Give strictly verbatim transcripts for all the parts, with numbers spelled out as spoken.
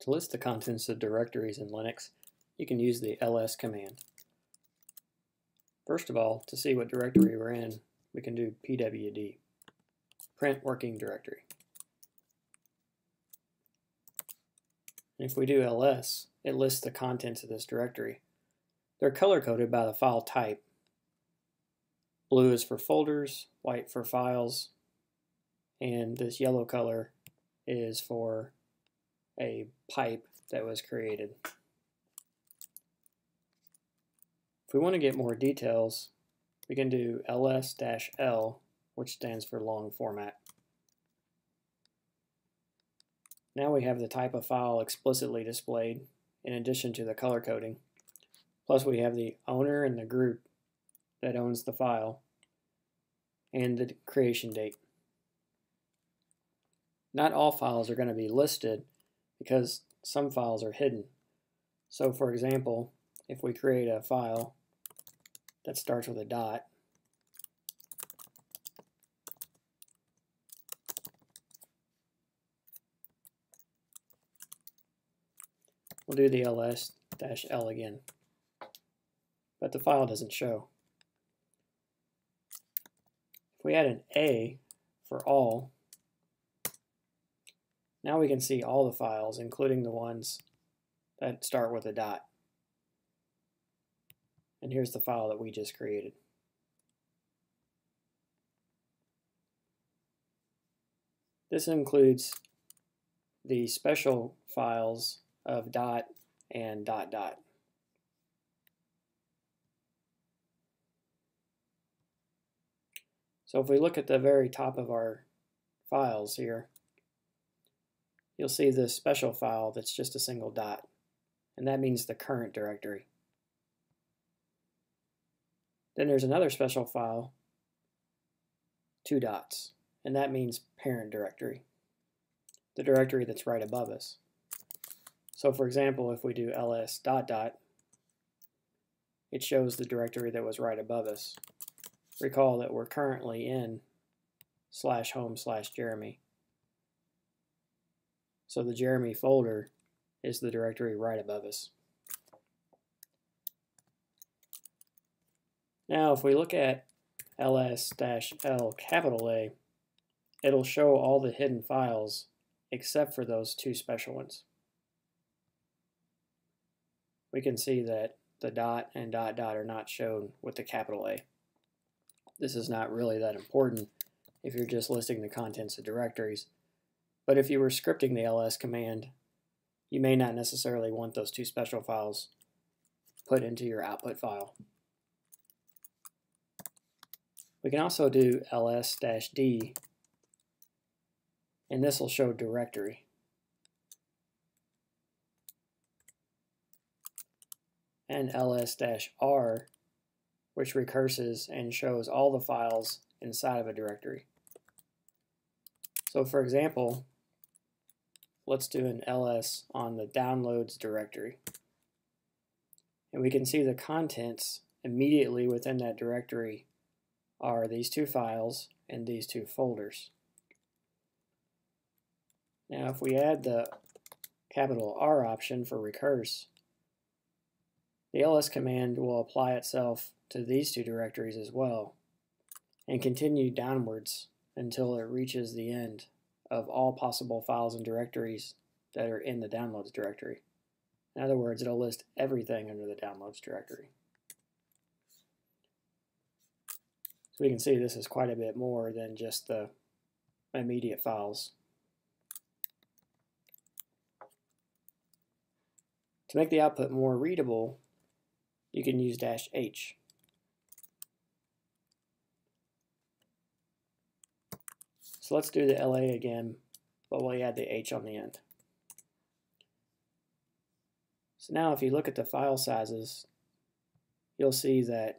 To list the contents of directories in Linux, you can use the ls command. First of all, to see what directory we're in, we can do pwd, print working directory. And if we do ls, it lists the contents of this directory. They're color-coded by the file type. Blue is for folders, white for files, and this yellow color is for a pipe that was created. If we want to get more details, we can do ls-l, which stands for long format. Now we have the type of file explicitly displayed in addition to the color coding. Plus we have the owner and the group that owns the file and the creation date. Not all files are going to be listed because some files are hidden. So for example, if we create a file that starts with a dot, we'll do the ls-l again, but the file doesn't show. If we add an A for all, now we can see all the files, including the ones that start with a dot. And here's the file that we just created. This includes the special files of dot and dot dot. So if we look at the very top of our files here, you'll see this special file that's just a single dot, and that means the current directory. Then there's another special file, two dots, and that means parent directory, the directory that's right above us. So for example, if we do ls dot dot, it shows the directory that was right above us. Recall that we're currently in slash home slash Jeremy. So the Jeremy folder is the directory right above us. Now if we look at ls-l capital A, it'll show all the hidden files except for those two special ones. We can see that the dot and dot dot are not shown with the capital A. This is not really that important if you're just listing the contents of directories, but if you were scripting the ls command, you may not necessarily want those two special files put into your output file. We can also do ls-d, and this will show directory. And ls-r, which recurses and shows all the files inside of a directory. So for example, let's do an ls on the downloads directory. And we can see the contents immediately within that directory are these two files and these two folders. Now if we add the capital R option for recurse, the ls command will apply itself to these two directories as well and continue downwards until it reaches the end of all possible files and directories that are in the downloads directory. In other words, it'll list everything under the downloads directory. So we can see this is quite a bit more than just the immediate files. To make the output more readable, you can use dash H. So let's do the L A again, but we'll add the H on the end. So now if you look at the file sizes, you'll see that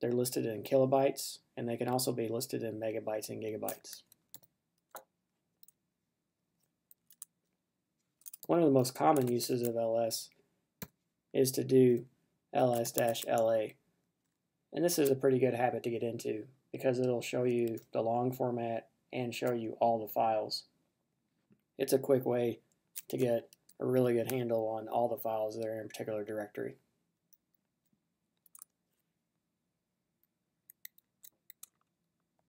they're listed in kilobytes, and they can also be listed in megabytes and gigabytes. One of the most common uses of L S is to do ls-la, and this is a pretty good habit to get into because it'll show you the long format and show you all the files. It's a quick way to get a really good handle on all the files that are in a particular directory.